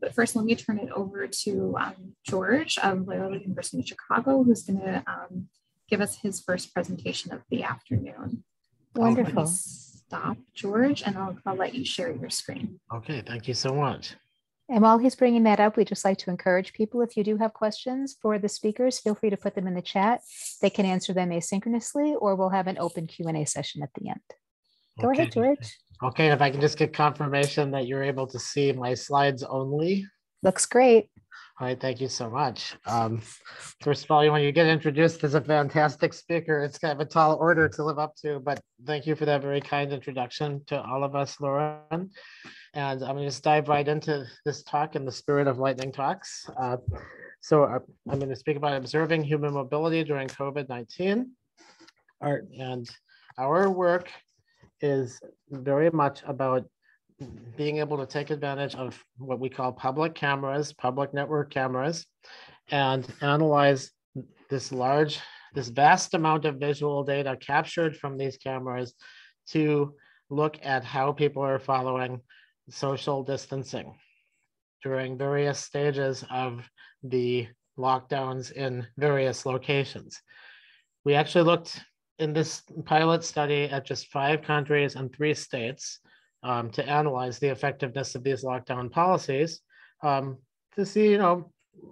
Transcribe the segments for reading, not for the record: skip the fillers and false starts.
But first, let me turn it over to George of Loyola University of Chicago, who's going to give us his first presentation of the afternoon. Wonderful. Stop, George, and I'll let you share your screen. Okay, thank you so much. And while he's bringing that up, we'd just like to encourage people, if you do have questions for the speakers, feel free to put them in the chat. They can answer them asynchronously, or we'll have an open Q&A session at the end. Go ahead, George. Okay, if I can just get confirmation that you're able to see my slides only. Looks great. All right, thank you so much. First of all, when you get introduced as a fantastic speaker, it's kind of a tall order to live up to, but thank you for that very kind introduction to all of us, Lauren. And I'm gonna just dive right into this talk in the spirit of lightning talks. I'm gonna speak about observing human mobility during COVID-19. And our work is very much about being able to take advantage of what we call public cameras, public network cameras, and analyze this vast amount of visual data captured from these cameras to look at how people are following social distancing during various stages of the lockdowns in various locations. We actually looked in this pilot study at just 5 countries and 3 states to analyze the effectiveness of these lockdown policies to see,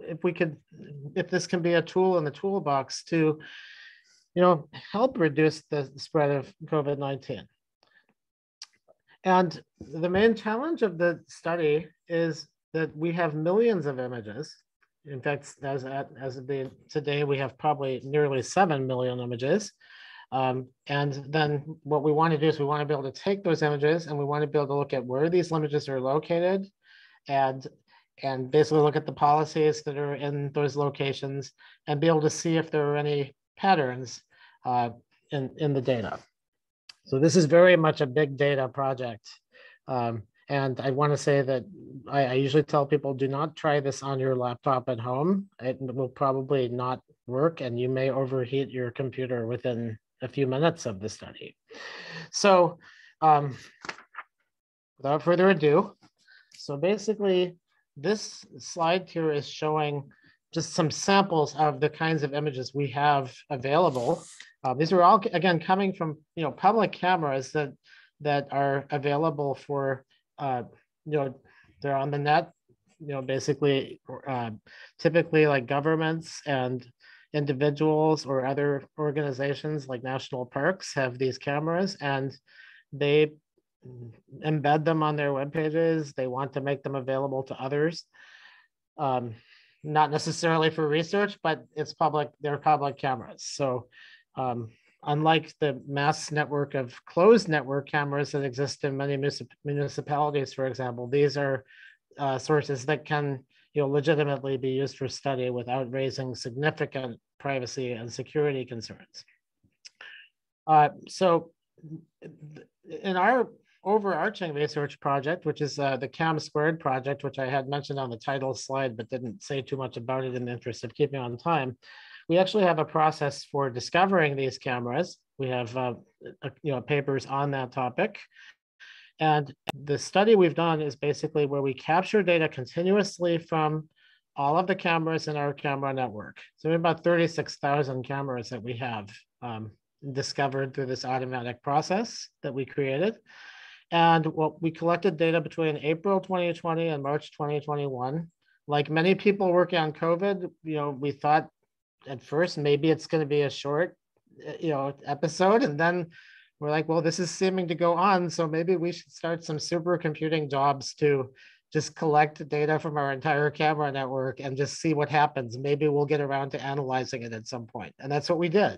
if this can be a tool in the toolbox to, help reduce the spread of COVID-19. And the main challenge of the study is that we have millions of images. In fact, as of today, we have probably nearly 7 million images. And then what we want to do is we want to be able to take those images and we want to be able to look at where these images are located and basically look at the policies that are in those locations and be able to see if there are any patterns in the data. So this is very much a big data project. And I want to say that I usually tell people, do not try this on your laptop at home. It will probably not work and you may overheat your computer within a few minutes of the study. So without further ado, so basically this slide here is showing just some samples of the kinds of images we have available. These are all, again, coming from public cameras that are available for, they're on the net, basically typically like governments and individuals or other organizations like national parks have these cameras and they embed them on their web pages. They want to make them available to others, not necessarily for research, but it's public. They're public cameras. So unlike the mass network of closed network cameras that exist in many municipalities, for example, these are sources that can legitimately be used for study without raising significant privacy and security concerns. So in our overarching research project, which is the CAM2 project, which I had mentioned on the title slide, but didn't say too much about it in the interest of keeping on time, we actually have a process for discovering these cameras. We have papers on that topic. And the study we've done is basically where we capture data continuously from all of the cameras in our camera network. So we have about 36,000 cameras that we have discovered through this automatic process that we created. And what we collected data between April 2020 and March 2021. Like many people working on COVID, we thought at first maybe it's going to be a short, episode, and then we're like, well, this is seeming to go on, so maybe we should start some supercomputing jobs to just collect data from our entire camera network and just see what happens. Maybe we'll get around to analyzing it at some point. And that's what we did.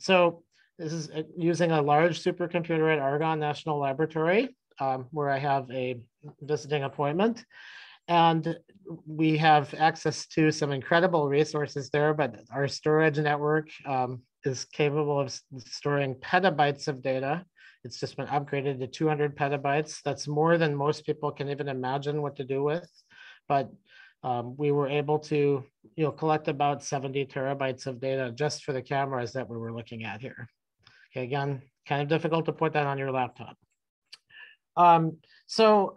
So this is using a large supercomputer at Argonne National Laboratory, where I have a visiting appointment. And we have access to some incredible resources there, but our storage network is capable of storing petabytes of data. It's just been upgraded to 200 petabytes. That's more than most people can even imagine what to do with. But we were able to collect about 70 terabytes of data just for the cameras that we were looking at here. Okay, again, kind of difficult to put that on your laptop. So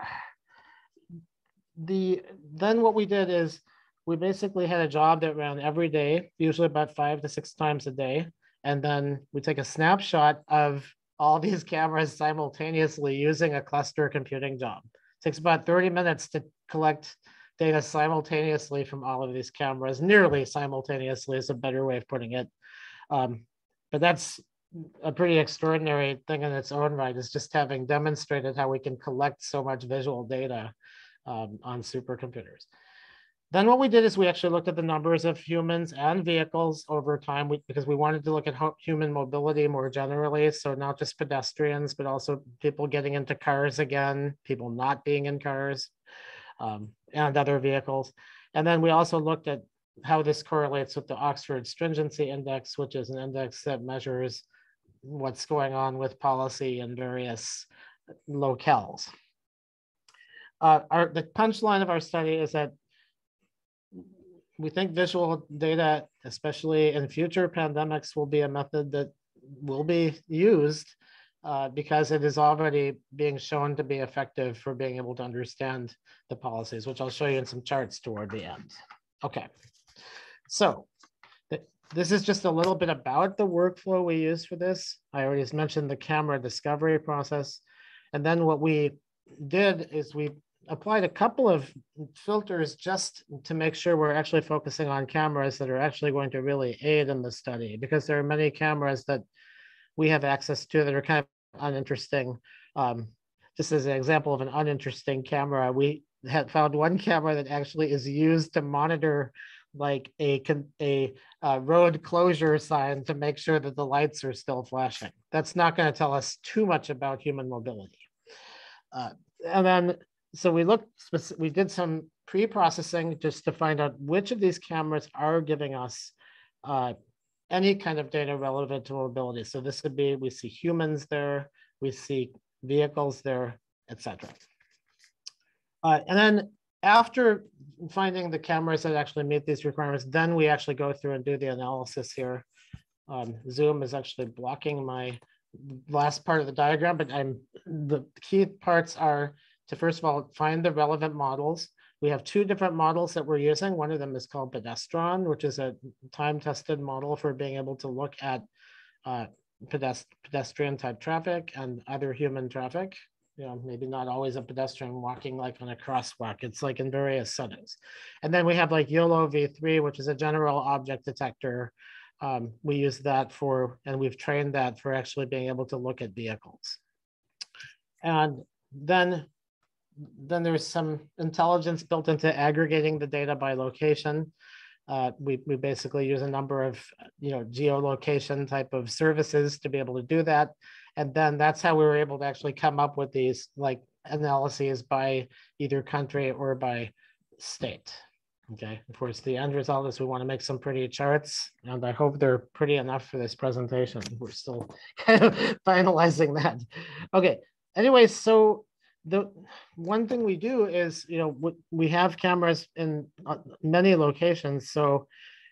Then what we did is we basically had a job that ran every day, usually about 5 to 6 times a day. And then we take a snapshot of all these cameras simultaneously using a cluster computing job. It takes about 30 minutes to collect data simultaneously from all of these cameras. Nearly simultaneously is a better way of putting it. But that's a pretty extraordinary thing in its own right, is just having demonstrated how we can collect so much visual data on supercomputers. Then what we did is we actually looked at the numbers of humans and vehicles over time, because we wanted to look at human mobility more generally. So not just pedestrians, but also people getting into cars again, people not being in cars, and other vehicles. And then we also looked at how this correlates with the Oxford Stringency index, which is an index that measures what's going on with policy in various locales. The punchline of our study is that we think visual data, especially in future pandemics, will be a method that will be used because it is already being shown to be effective for being able to understand the policies, which I'll show you in some charts toward the end. Okay, so this is just a little bit about the workflow we use for this. I already mentioned the camera discovery process. And then what we did is we applied a couple of filters just to make sure we're actually focusing on cameras that are actually going to really aid in the study, because there are many cameras that we have access to that are kind of uninteresting. Just as an example of an uninteresting camera, we had found one camera that actually is used to monitor like a road closure sign to make sure that the lights are still flashing. That's not going to tell us too much about human mobility. And then, so we did some pre-processing just to find out which of these cameras are giving us any kind of data relevant to mobility. So this would be, we see humans there, we see vehicles there, et cetera. And then after finding the cameras that actually meet these requirements, then we actually go through and do the analysis here. Zoom is actually blocking my last part of the diagram, but the key parts are to, first of all, find the relevant models. We have 2 different models that we're using. One of them is called Pedestron, which is a time-tested model for being able to look at pedestrian-type traffic and other human traffic. You know, maybe not always a pedestrian walking like on a crosswalk. It's like in various settings. And then we have like YOLO v3, which is a general object detector. We use that for, and we've trained that for actually being able to look at vehicles. And then there's some intelligence built into aggregating the data by location. We basically use a number of geolocation type of services to be able to do that. And then that's how we were able to actually come up with these like analyses by either country or by state. Okay, of course, the end result is we want to make some pretty charts, and I hope they're pretty enough for this presentation. We're still kind of finalizing that. Okay, anyway, so the one thing we do is, we have cameras in many locations. So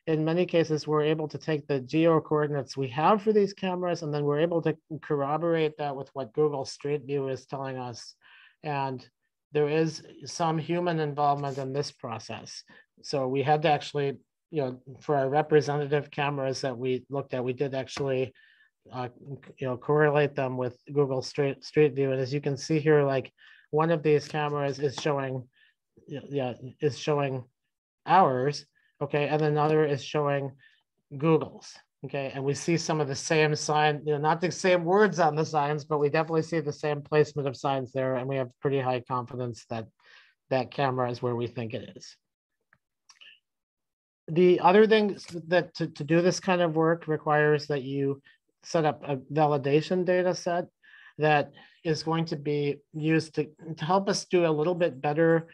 in many cases, we're able to take the geo coordinates we have for these cameras, and then we're able to corroborate that with what Google Street View is telling us. And there is some human involvement in this process. So we had to actually, for our representative cameras that we looked at, we did actually correlate them with Google Street View, and as you can see here, like one of these cameras is showing, is showing ours, okay, and another is showing Google's, okay, and we see some of the same sign, not the same words on the signs, but we definitely see the same placement of signs there, and we have pretty high confidence that that camera is where we think it is. The other thing that to do this kind of work requires that you set up a validation data set that is going to be used to help us do a little bit better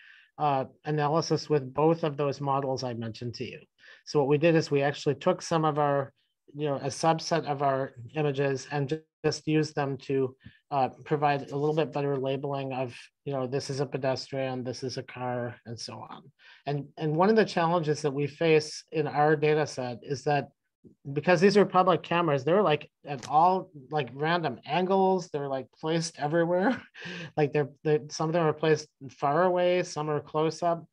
analysis with both of those models I mentioned to you. So what we did is we actually took some of our, a subset of our images and just used them to provide a little bit better labeling of, this is a pedestrian, this is a car, and so on. And one of the challenges that we face in our data set is that because these were public cameras, they were like at all like random angles. They're like placed everywhere. Like some of them are placed far away, some are close up.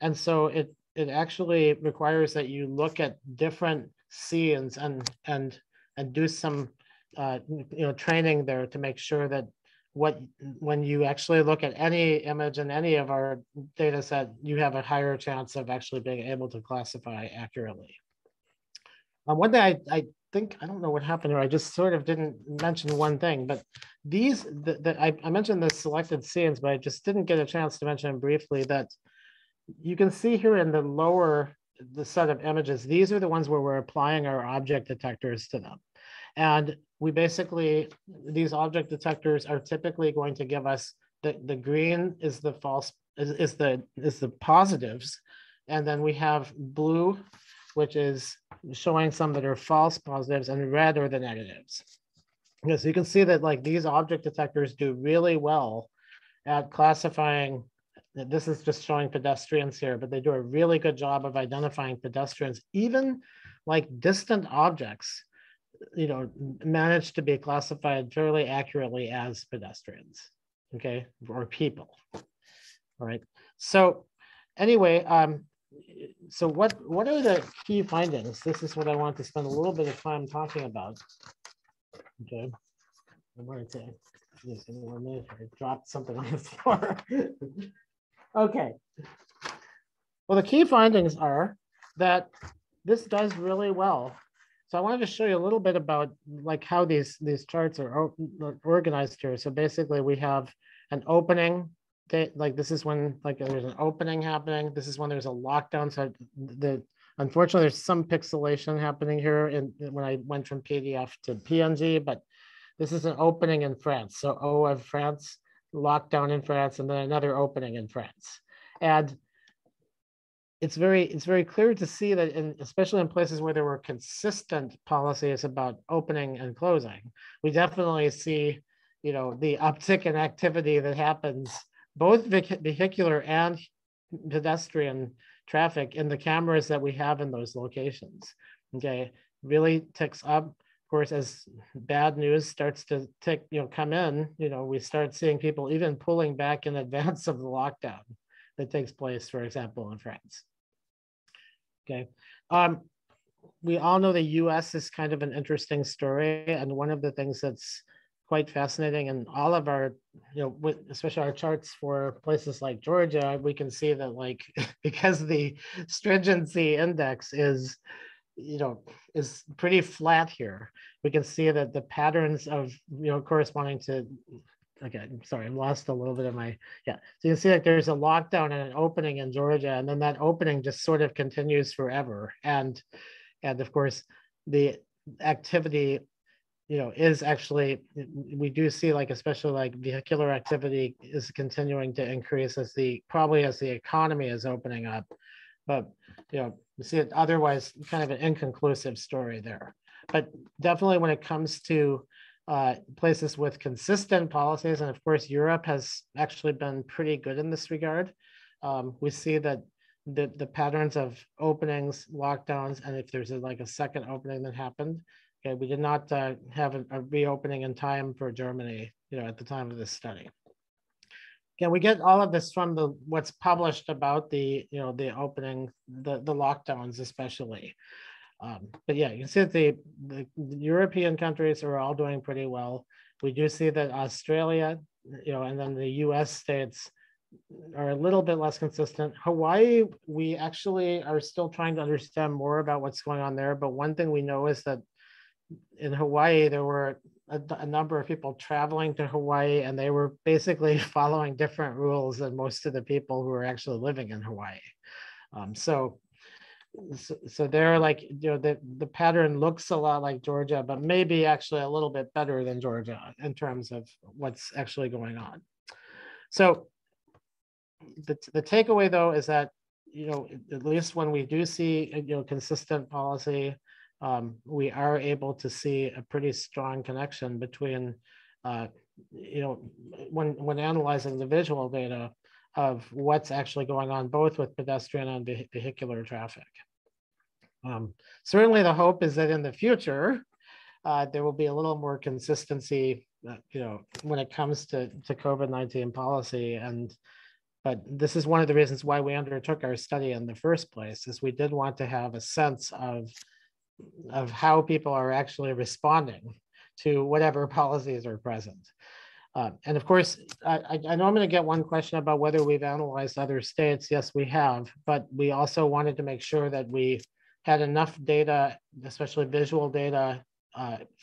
And so it actually requires that you look at different scenes and do some training there to make sure that when you actually look at any image in any of our data set, you have a higher chance of actually being able to classify accurately. One thing I think, I don't know what happened here, I just sort of didn't mention one thing, but I mentioned the selected scenes, but I just didn't get a chance to mention briefly that you can see here in the lower, the set of images, these are the ones where we're applying our object detectors to them. And we basically, these object detectors are typically going to give us, the green is the false, is the positives. And then we have blue, which is showing some that are false positives, and red are the negatives. Yeah, so you can see that like these object detectors do really well at classifying. This is just showing pedestrians here, but they do a really good job of identifying pedestrians. Even like distant objects, you know, manage to be classified fairly accurately as pedestrians, okay, or people. All right. So anyway, so what are the key findings? This is what I want to spend a little bit of time talking about. Okay, I'm going to just give me 1 minute. I dropped something on the floor. Okay. Well, the key findings are that this does really well. So I wanted to show you a little bit about like how these charts are organized here. So basically, we have an opening. Like this is when like there's an opening happening. This is when there's a lockdown. So unfortunately, there's some pixelation happening here when I went from PDF to PNG, but this is an opening in France. So O of France, lockdown in France, and then another opening in France. And it's very clear to see that, especially in places where there were consistent policies about opening and closing, we definitely see, you know, the uptick in activity that happens, both vehicular and pedestrian traffic in the cameras that we have in those locations, okay? Really ticks up. Of course, as bad news starts to tick, you know, come in, you know, we start seeing people even pulling back in advance of the lockdown that takes place, for example, in France, okay? We all know the US is kind of an interesting story. And one of the things that's quite fascinating, and all of our, you know, especially our charts for places like Georgia, we can see that like, because the stringency index is, you know, is pretty flat here. We can see that the patterns of, you know, corresponding to, okay, I'm sorry, I've lost a little bit of my, yeah. So you can see that there's a lockdown and an opening in Georgia, and then that opening just sort of continues forever. And of course, the activity, you know, is actually, we do see like, especially like vehicular activity is continuing to increase as probably as the economy is opening up, but, you know, you see it otherwise kind of an inconclusive story there. But definitely when it comes to places with consistent policies, and of course, Europe has actually been pretty good in this regard. We see that the patterns of openings, lockdowns, and if there's like a second opening that happened, okay, we did not have a reopening in time for Germany, you know, at the time of this study. Can we get all of this from what's published about the, you know, the opening, the lockdowns especially. But yeah, you can see that the European countries are all doing pretty well. We do see that Australia, you know, and then the US states are a little bit less consistent. Hawaii, we actually are still trying to understand more about what's going on there. But one thing we know is that in Hawaii, there were a number of people traveling to Hawaii, and they were basically following different rules than most of the people who are actually living in Hawaii. So they're like, you know, the pattern looks a lot like Georgia, but maybe actually a little bit better than Georgia in terms of what's actually going on. So the takeaway though is that, you know, at least when we do see, you know, consistent policy, we are able to see a pretty strong connection between, you know, when analyzing the visual data of what's actually going on, both with pedestrian and vehicular traffic. Certainly the hope is that in the future, there will be a little more consistency, when it comes to COVID-19 policy. But this is one of the reasons why we undertook our study in the first place, is we did want to have a sense of how people are actually responding to whatever policies are present. And of course, I know I'm going to get one question about whether we've analyzed other states. Yes, we have, but we also wanted to make sure that we had enough data, especially visual data,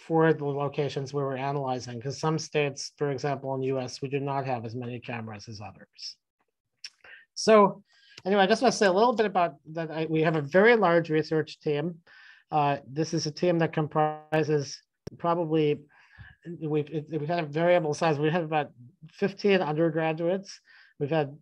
for the locations we were analyzing, because some states, for example, in the US, we do not have as many cameras as others. So anyway, I just want to say a little bit about that. We have a very large research team. This is a team that comprises probably, we've had a variable size. We have about 15 undergraduates. We've had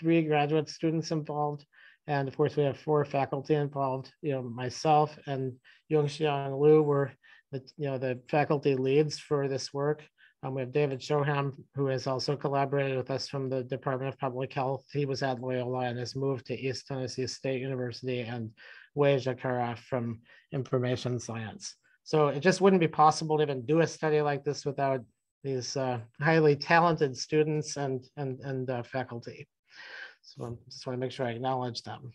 3 graduate students involved, and of course we have 4 faculty involved. Myself and Yongxiang Lu were the faculty leads for this work. We have David Shoham, who has also collaborated with us from the Department of Public Health. He was at Loyola and has moved to East Tennessee State University, and Wei Jakara from Information Science. So it just wouldn't be possible to even do a study like this without these highly talented students and faculty. So I just want to make sure I acknowledge them.